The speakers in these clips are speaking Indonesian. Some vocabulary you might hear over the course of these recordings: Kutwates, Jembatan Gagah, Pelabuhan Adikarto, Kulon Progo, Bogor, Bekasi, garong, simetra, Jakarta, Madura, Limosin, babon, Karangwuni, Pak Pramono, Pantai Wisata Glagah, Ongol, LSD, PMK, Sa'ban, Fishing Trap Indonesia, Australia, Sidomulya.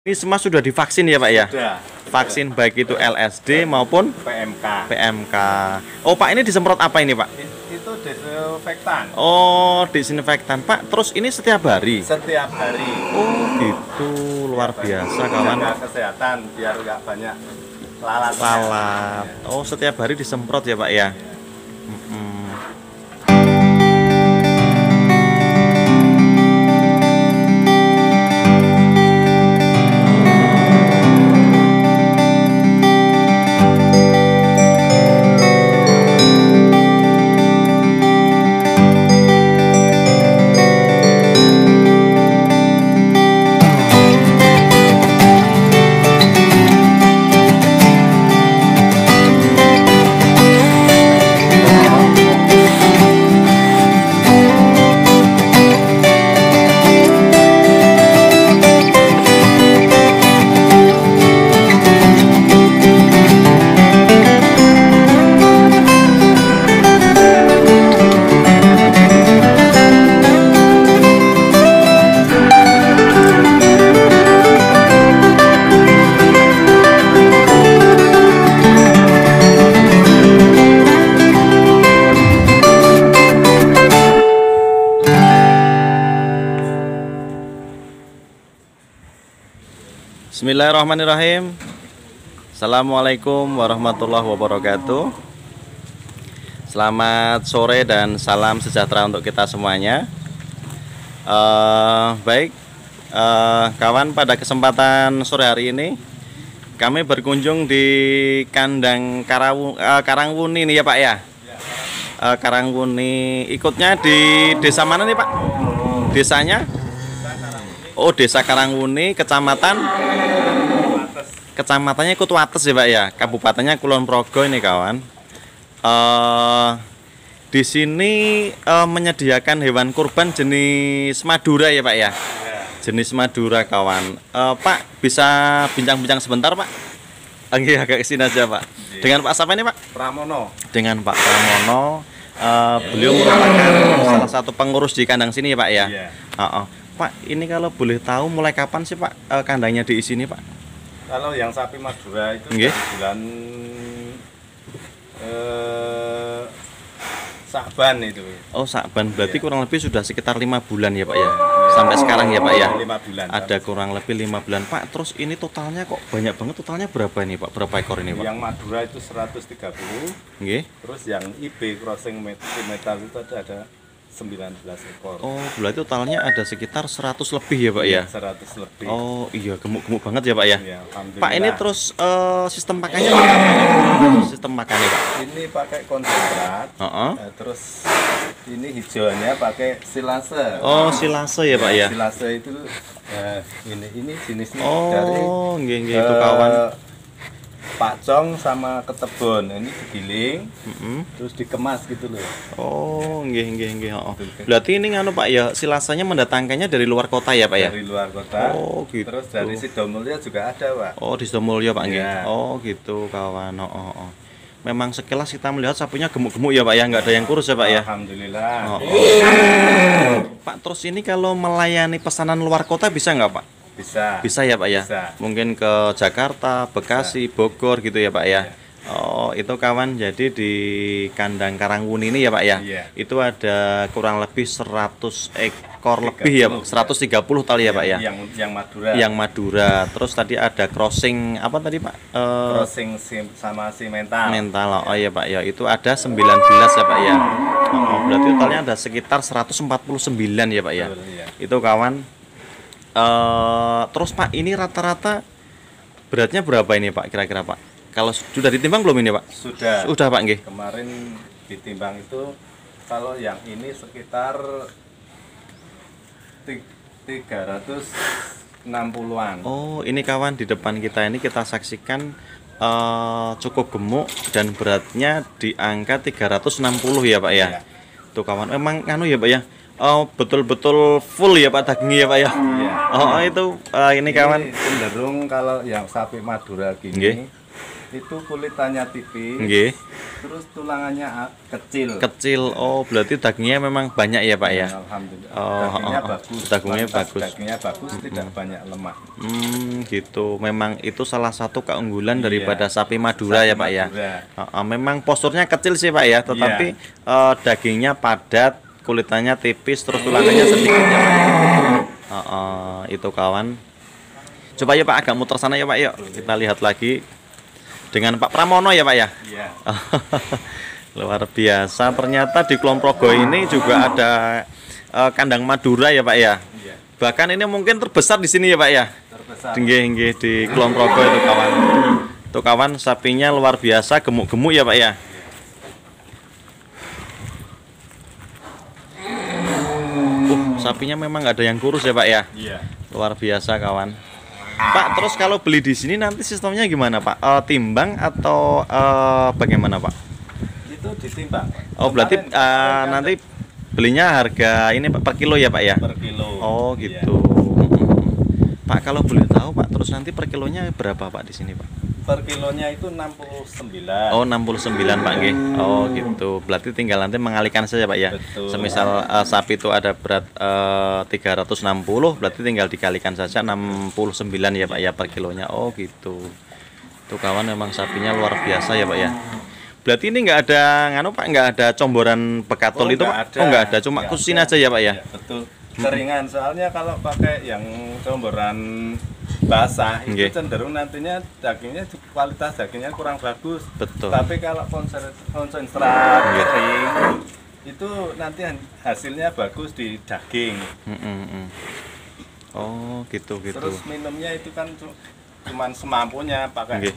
Ini semua sudah divaksin ya Pak ya? Sudah. Vaksin baik itu LSD maupun PMK. PMK. Oh Pak, ini disemprot apa ini Pak? Itu desinfektan. Oh, desinfektan Pak. Terus ini setiap hari? Setiap hari. Oh gitu, luar biasa kawan. Jaga kesehatan biar nggak banyak lalat. Oh, setiap hari disemprot ya Pak ya? Bismillahirrahmanirrahim. Assalamualaikum warahmatullahi wabarakatuh. Selamat sore dan salam sejahtera untuk kita semuanya. Kawan, pada kesempatan sore hari ini kami berkunjung di kandang Karangwuni ini ya Pak ya. Karangwuni ikutnya di desa mana nih Pak? Desanya? Oh, desa Karangwuni, kecamatannya Kutwates ya Pak ya, kabupatennya Kulon Progo ini kawan. Di sini menyediakan hewan kurban jenis Madura ya Pak ya, jenis Madura kawan. Pak, bisa bincang-bincang sebentar Pak? Enggak, agak kesini aja Pak. Dengan Pak siapa ini Pak? Pramono. Dengan Pak Pramono. Beliau merupakan salah satu pengurus di kandang sini ya Pak ya. Pak, ini kalau boleh tahu mulai kapan sih Pak kandangnya diisi ini Pak? Kalau yang sapi Madura itu bulan Sa'ban itu. Oh Sa'ban, berarti kurang lebih sudah sekitar 5 bulan ya Pak ya? Sampai sekarang ya Pak ya? 5 bulan. Ada kurang lebih 5 bulan Pak. Terus ini totalnya kok banyak banget, totalnya berapa ini Pak? Berapa ekor ini Pak? Yang Madura itu 130. Terus yang IB crossing metal itu ada 19 ekor. Oh, berarti totalnya ada sekitar 100 lebih ya Pak ya? 100 lebih. Oh iya, gemuk-gemuk banget ya Pak ya? Iya, Pak, ini terus sistem pakainya sistem makannya Pak? Ini pakai konsentrat. Terus ini hijaunya pakai silase. Oh, silase ya Pak ya? Silase itu ini jenisnya dari itu kawan. Pakcong sama ketebon, ini digiling, terus dikemas gitu loh. Oh, berarti ini nganu Pak ya, silasanya mendatangkannya dari luar kota ya Pak ya? Dari luar kota. Oh gitu. Terus dari Sidomulya juga ada Pak. Oh, di Sidomulya Pak ya. Oh gitu kawan. Memang sekilas kita melihat sapinya gemuk-gemuk ya Pak ya, nggak ada yang kurus ya Pak ya? Alhamdulillah. Pak, terus ini kalau melayani pesanan luar kota bisa nggak Pak? Bisa ya Pak ya? Mungkin ke Jakarta, Bekasi, Bogor gitu ya Pak ya? Oh itu kawan, jadi di kandang Karangwuni ini ya Pak ya? Itu ada kurang lebih 100 ekor lebih ya Pak? 130 tali ya Pak ya? Yang Madura. Yang Madura. Terus tadi ada crossing apa tadi Pak? Crossing sama si mental. Mental, oh iya Pak ya, itu ada 19 ya Pak ya? Berarti totalnya ada sekitar 149 ya Pak ya? Itu kawan. Terus Pak, ini rata-rata beratnya berapa ini Pak kira-kira Pak? Kalau sudah ditimbang belum ini Pak? Sudah Pak nggih. Kemarin ditimbang itu kalau yang ini sekitar 360-an. Oh ini kawan, di depan kita ini kita saksikan cukup gemuk dan beratnya di angka 360 ya Pak ya. Tuh kawan, memang anu ya Pak ya. Oh, betul-betul full ya Pak dagingnya ya Pak ya. Itu ini kawan, cenderung kalau yang sapi Madura gini itu kulitannya tipis, nggih. Terus tulangannya kecil. Kecil. Oh, berarti dagingnya memang banyak ya, Pak ya? Alhamdulillah. Oh, dagingnya bagus. Dagingnya bagus. Dagingnya bagus, tidak banyak lemak. Gitu. Memang itu salah satu keunggulan daripada sapi Madura ya, Pak ya. Memang posturnya kecil sih, Pak ya, tetapi dagingnya padat, kulitannya tipis, terus tulangannya sedikit ya, Pak. Itu kawan. Coba ya Pak agak muter sana ya Pak, yuk kita lihat lagi dengan Pak Pramono ya Pak ya. Iya. Luar biasa, ternyata di Kulon Progo ini juga ada kandang Madura ya Pak ya. Iya. Bahkan ini mungkin terbesar di sini ya Pak ya. Terbesar. Nggih, di Kulon Progo itu kawan. Tuh kawan, sapinya luar biasa gemuk-gemuk ya Pak ya. Sapinya memang nggak ada yang kurus ya Pak ya. Iya. Luar biasa kawan. Pak, terus kalau beli di sini nanti sistemnya gimana Pak? Timbang atau bagaimana Pak? Itu ditimbang. Oh, berarti nanti belinya harga ini Pak per kilo ya Pak ya? Per kilo. Oh gitu. Iya. Pak, kalau boleh tahu Pak, terus nanti per kilonya berapa Pak di sini Pak? Per kilonya itu 69. Oh 69 Pak nggih. Oh gitu. Berarti tinggal nanti mengalihkan saja Pak ya. Betul. Semisal sapi itu ada berat 360, berarti tinggal dikalikan saja 69 ya Pak ya per kilonya. Oh gitu. Tuh kawan, memang sapinya luar biasa ya Pak ya. Berarti ini nggak ada nganu Pak, nggak ada comboran bekatol itu Pak? Oh nggak ada, cuma kusin aja ya Pak ya. Betul. Keringan, soalnya kalau pakai yang comboran basah itu cenderung nantinya dagingnya, kualitas dagingnya kurang bagus. Betul. Tapi kalau konsentrat kering itu nanti hasilnya bagus di daging. Oh gitu. Terus minumnya itu kan cuman semampunya, pakai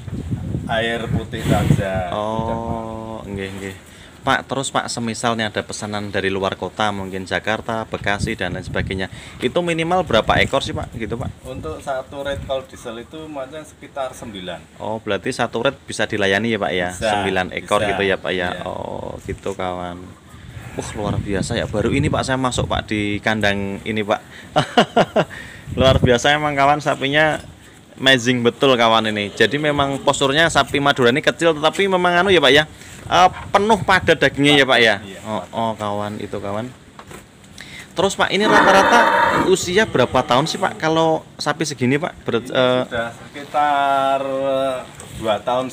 air putih saja. Oh nggih. Pak, terus Pak, semisalnya ada pesanan dari luar kota, mungkin Jakarta, Bekasi dan lain sebagainya, itu minimal berapa ekor sih Pak? Gitu Pak? Untuk satu red kalau diesel itu macam sekitar 9. Oh, berarti satu red bisa dilayani ya Pak ya? Bisa, 9 ekor bisa, gitu ya Pak ya? Iya. Oh, gitu kawan. Luar biasa ya. Baru ini Pak saya masuk Pak di kandang ini Pak. Luar biasa emang kawan, sapinya amazing betul kawan ini. Jadi memang posturnya sapi Madura ini kecil, tetapi memang anu ya Pak ya, penuh padat dagingnya ya Pak ya. Oh kawan, itu kawan. Terus Pak, ini rata-rata usia berapa tahun sih Pak kalau sapi segini Pak? Sudah sekitar 2,5 tahun.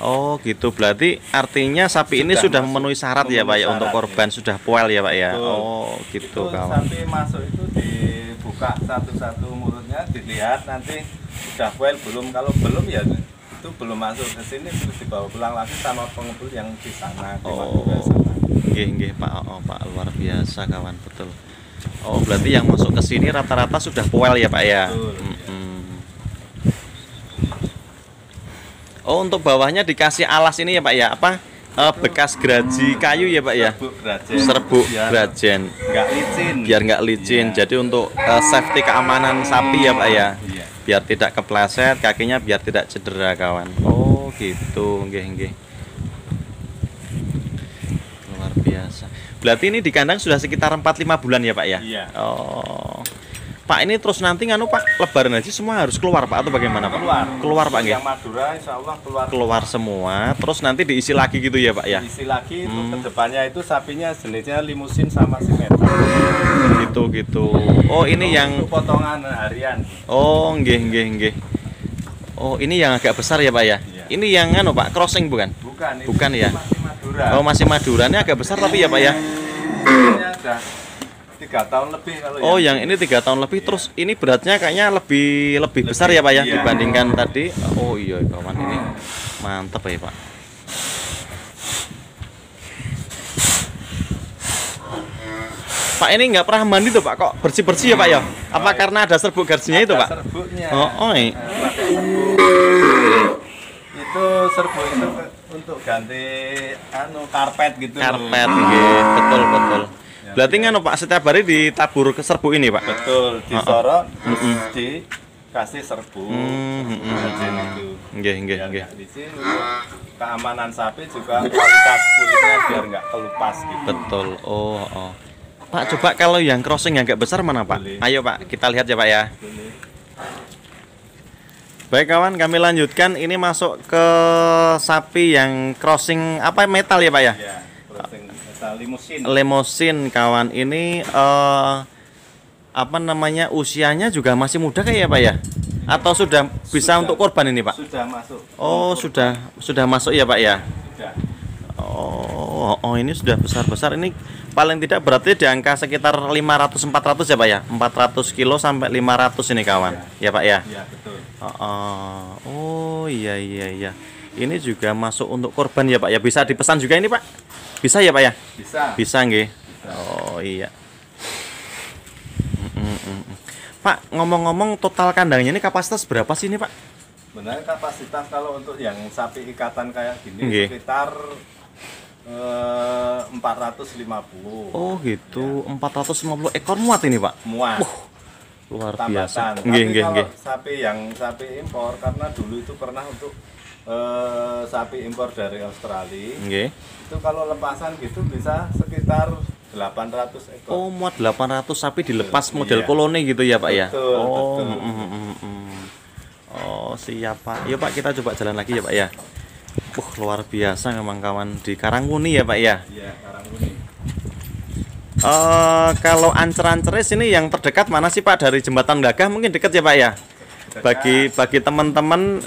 Oh gitu, berarti artinya sapi ini sudah memenuhi syarat ya Pak ya untuk korban, sudah puel ya Pak ya. Oh gitu kawan. Sapi masuk itu dibuka satu-satu mulutnya, dilihat nanti sudah puel belum. Kalau belum ya itu belum masuk ke sini, terus dibawa pulang lagi sama pengepul yang di sana. Nggih Pak, Pak, luar biasa kawan, betul. Oh, berarti yang masuk ke sini rata-rata sudah puel ya Pak ya. Betul, Oh, untuk bawahnya dikasih alas ini ya Pak ya, apa? Bekas geraji kayu ya Pak ya, serbuk grajen, biar nggak licin. Jadi untuk safety keamanan sapi ya Pak ya, biar tidak kepleset, kakinya biar tidak cedera kawan. Oh gitu, nggih. Luar biasa. Berarti ini di kandang sudah sekitar 4-5 bulan ya Pak ya? Iya. Oh. Pak, ini terus nanti Pak, lebaran aja semua harus keluar Pak atau bagaimana Pak? Keluar Pak nggih. Madura insyaallah keluar semua, terus nanti diisi lagi gitu ya Pak ya. Diisi lagi itu kedepannya itu sapinya jenisnya limosin sama simetra. Gitu. Oh, ini yang potongan harian. Oh, nggih. Oh, ini yang agak besar ya Pak ya. Iya. Ini yang Pak, crossing bukan? Bukan ya. Masih Madura. Oh, masih Madura. Ini agak besar tapi ya Pak ya. Ini 3 tahun lebih kalau yang ini 3 tahun lebih. Terus ini beratnya kayaknya lebih besar ya Pak ya, dibandingkan tadi. Oh iya kawan, ini mantap ya Pak. Pak, ini nggak pernah mandi tuh Pak, kok bersih-bersih ya Pak ya? Apa karena ada serbuk garjinya itu Pak? Serbuknya. Itu serbuk itu untuk ganti karpet gitu. Karpet betul. Berarti Pak, setiap hari ditabur ke serbuk ini Pak? Betul, disorok, dikasih serbuk. Nggih. Keamanan sapi juga, kualitas kulitnya biar nggak kelupas gitu. Betul. Pak, coba kalau yang crossing yang agak besar mana Pak? Boleh. Ayo Pak, kita lihat ya Pak ya. Boleh. Baik kawan, kami lanjutkan. Ini masuk ke sapi yang crossing apa metal ya Pak ya? Ya, crossing metal limosin. Limosin kawan, ini apa namanya, usianya juga masih muda kayak ya Pak ya? Atau sudah bisa untuk korban ini Pak? Sudah masuk. Oh, sudah masuk ya Pak ya? Sudah. Oh, ini sudah besar-besar. Ini paling tidak berarti di angka sekitar 500-400 ya Pak ya? 400 kilo sampai 500 ini kawan. Ya, ya Pak ya? Ya, betul. Oh iya, ini juga masuk untuk korban ya Pak ya, bisa dipesan juga ini Pak, bisa ya Pak ya, bisa nggih. Oh iya. Pak, ngomong-ngomong total kandangnya ini kapasitas berapa sih ini Pak? Sebenarnya kapasitas kalau untuk yang sapi ikatan kayak gini sekitar 450. Oh gitu ya. 450 ekor muat ini Pak? Muat. Luar biasa. Tapi kalau sapi impor, karena dulu itu pernah untuk sapi impor dari Australia, itu kalau lepasan gitu bisa sekitar 800 ekor. Oh, muat 800 sapi dilepas model koloni gitu ya Pak ya? Betul, oh, betul. Oh siap Pak. Yuk Pak, kita coba jalan lagi ya Pak ya. Luar biasa memang kawan, di Karangwuni ya Pak ya? Iya, Karangwuni. Kalau ancer-anceris ini yang terdekat mana sih Pak? Dari Jembatan Gagah mungkin dekat ya Pak ya? Bagi teman-teman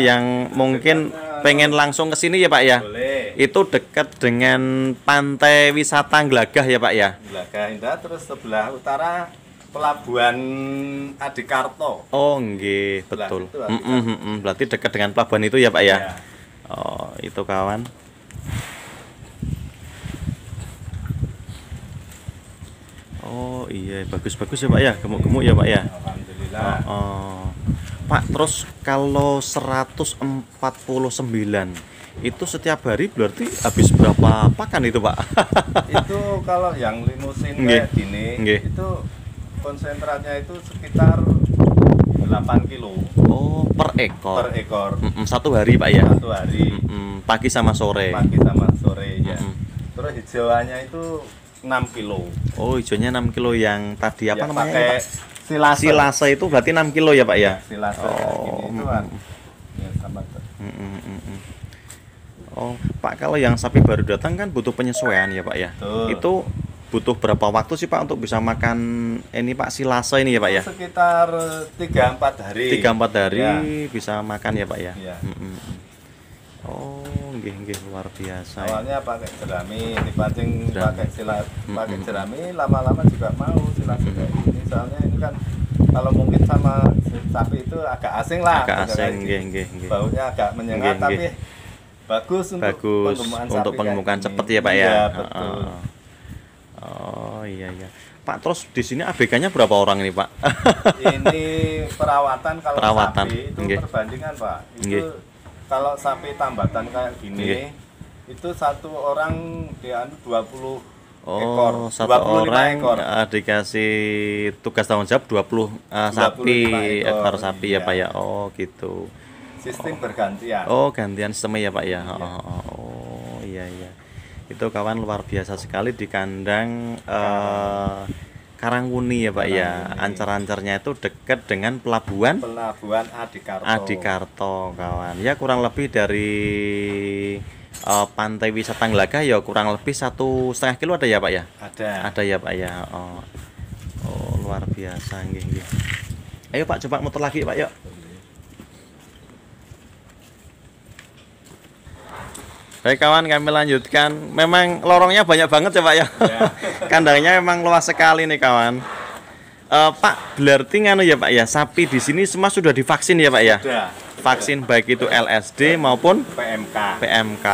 yang mungkin pengen langsung ke sini ya Pak ya? Boleh. Itu dekat dengan Pantai Wisata Glagah ya Pak ya? Glagah Indah, terus sebelah utara Pelabuhan Adikarto. Oh nggih, betul. Berarti dekat dengan pelabuhan itu ya Pak ya? Ya. Oh, itu kawan. Oh iya, bagus-bagus ya Pak ya, gemuk-gemuk ya Pak ya. Alhamdulillah. Pak, terus kalau 149 itu setiap hari berarti habis berapa pakan itu Pak? Itu kalau yang limosin kayak gini itu konsentratnya itu sekitar 8 kilo. Oh, per ekor. Per ekor. Satu hari Pak ya? Satu hari. Pagi sama sore. Pagi sama sore ya. Terus hijauannya itu 6 kilo. Oh, hijaunya 6 kilo yang tadi apa namanya? Pakai silase. Silase itu berarti 6 kilo ya Pak ya? Silase. Oh, itu Pak. Ya, oh, Pak, kalau yang sapi baru datang kan butuh penyesuaian ya Pak ya? Betul. Itu butuh berapa waktu sih Pak untuk bisa makan ini Pak, silase ini ya Pak ya? Sekitar 3-4 hari. 3-4 hari ya. Bisa makan ya Pak ya? Ya. Oh, nggih, luar biasa. Awalnya pakai jerami, dipancing pakai silase, pakai jerami, lama-lama juga mau silase kayak ini. Soalnya ini kan kalau mungkin sama sapi itu agak asing lah. Agak asing, nggih. Baunya agak menyengat, tapi bagus untuk penggemukan cepat ya Pak ya. Iya, betul. Oh iya. Pak, terus di sini ABK-nya berapa orang ini Pak? Ini perawatan. Sapi itu perbandingan Pak. Itu kalau sapi tambatan kayak gini itu satu orang dia 20 ekor, satu orang ekor. Dikasih tugas tanggung jawab 20 sapi, ekor sapi ya Pak ya. Oh gitu, sistem bergantian. Oh, gantian sistemnya ya Pak ya. Oh iya, itu kawan luar biasa sekali di kandang Karangwuni ya Pak ya. Ancar-ancarnya itu dekat dengan Pelabuhan Adikarto. Adikarto kawan. Ya kurang lebih dari Pantai Wisata Glagah ya kurang lebih 1,5 kilo ada ya Pak ya? Ada ya Pak ya. Oh luar biasa nggih. Ayo Pak, coba muter lagi Pak yuk. Baik kawan, kami lanjutkan. Memang lorongnya banyak banget ya Pak ya. Kandangnya memang luas sekali nih kawan. Pak, berarti nganu ya Pak ya, sapi di sini semua sudah divaksin ya Pak ya? Sudah. Vaksin baik itu LSD maupun PMK.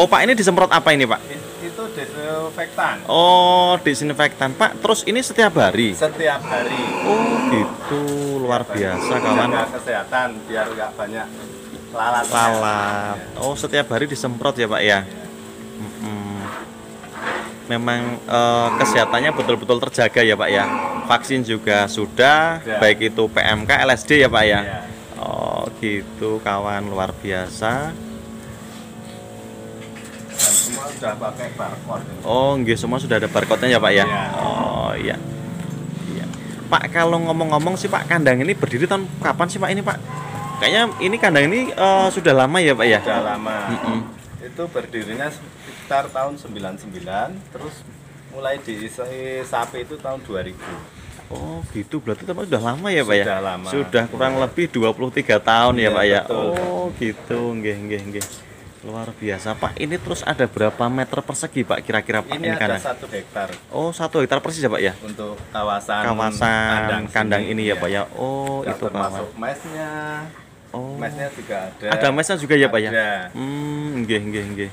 Oh Pak, ini disemprot apa ini Pak? Itu desinfektan. Oh, desinfektan Pak. Terus ini setiap hari? Setiap hari. Oh gitu, luar biasa kawan. Jaga kesehatan biar nggak banyak lalat. Oh, setiap hari disemprot ya Pak ya. Memang kesehatannya betul-betul terjaga ya Pak ya. Vaksin juga sudah, baik itu PMK, LSD ya Pak ya. Oh gitu kawan, luar biasa. Dan semua sudah pakai barcode. Oh nggih, semua sudah ada barcode-nya ya Pak ya. Oh iya. Pak, kalau ngomong-ngomong sih Pak, kandang ini berdiri tahun kapan sih Pak ini Pak? Kayaknya ini kandang ini sudah lama ya Pak ya? Sudah lama. Itu berdirinya sekitar tahun 99, terus mulai diisi sapi itu tahun 2000. Oh gitu, berarti tempat sudah lama ya Pak ya? Sudah lama. Sudah kurang lebih 23 tahun ya Pak ya? Betul. Oh gitu, nggih. Luar biasa Pak, ini terus ada berapa meter persegi Pak kira-kira Pak? Ini ada 1 hektar. Oh 1 hektar persis ya Pak ya? Untuk kawasan kandang ini ya Pak ya? Oh itu termasuk mesnya. Oh, mesnya juga ada. Ada mesnya juga ya Pak ya? Ada. Nggih.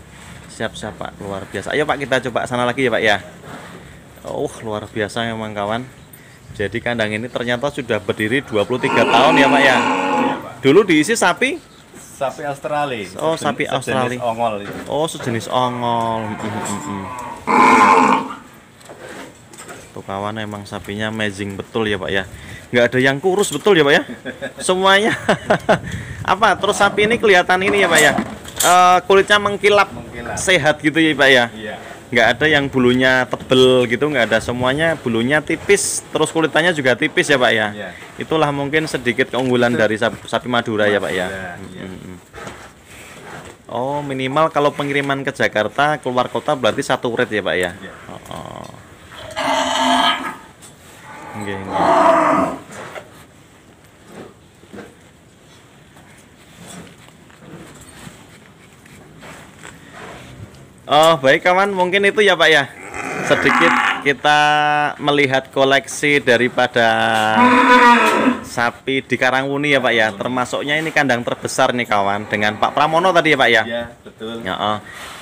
Siap-siap Pak, luar biasa. Ayo Pak kita coba sana lagi ya Pak ya? Oh luar biasa memang kawan. Jadi kandang ini ternyata sudah berdiri 23 tahun ya Pak ya? Dulu diisi sapi? Sapi Australia. Oh sapi Australia. Sejenis ongol itu. Oh sejenis ongol. Tuh kawan emang sapinya amazing betul ya Pak ya? Nggak ada yang kurus betul ya Pak ya? Semuanya apa? Terus sapi ini kelihatan ini ya Pak ya? Kulitnya mengkilap. Sehat gitu ya Pak ya? Iya. Nggak ada yang bulunya tebel gitu, nggak ada, semuanya bulunya tipis, terus kulitannya juga tipis ya Pak ya? Ya. Itulah mungkin sedikit keunggulan dari sapi Madura ya Pak ya? Ya. Oh minimal kalau pengiriman ke Jakarta keluar kota berarti 1 uret ya Pak ya? Ya. Oh. Nggih. Oh baik kawan, mungkin itu ya Pak ya, sedikit kita melihat koleksi daripada sapi di Karangwuni ya Pak ya. Termasuknya ini kandang terbesar nih kawan, dengan Pak Pramono tadi ya Pak ya? Iya betul.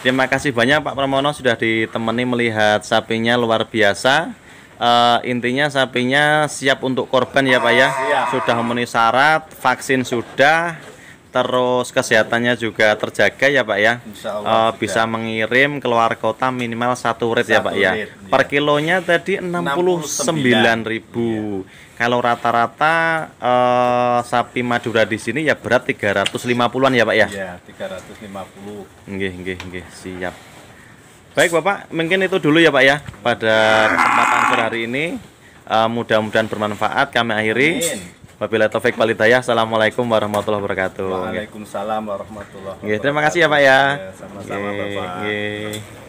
Terima kasih banyak Pak Pramono sudah ditemani melihat sapinya, luar biasa. Intinya sapinya siap untuk korban ya Pak ya? Sudah memenuhi syarat, vaksin sudah, terus kesehatannya juga terjaga ya Pak ya. Bisa mengirim keluar kota minimal 1 uret ya Pak ya. Per kilonya tadi 69.000. Kalau rata-rata sapi Madura di sini ya berat 350-an ya Pak ya. Iya, 350. Nggih, siap. Baik Bapak, mungkin itu dulu ya Pak ya pada kesempatan sore hari ini. Mudah-mudahan bermanfaat, kami akhiri. Amin. Wabillahi taufik wal hidayah. Assalamualaikum warahmatullahi wabarakatuh. Waalaikumsalam warahmatullahi wabarakatuh. Terima kasih ya Pak ya. Sama-sama Bapak.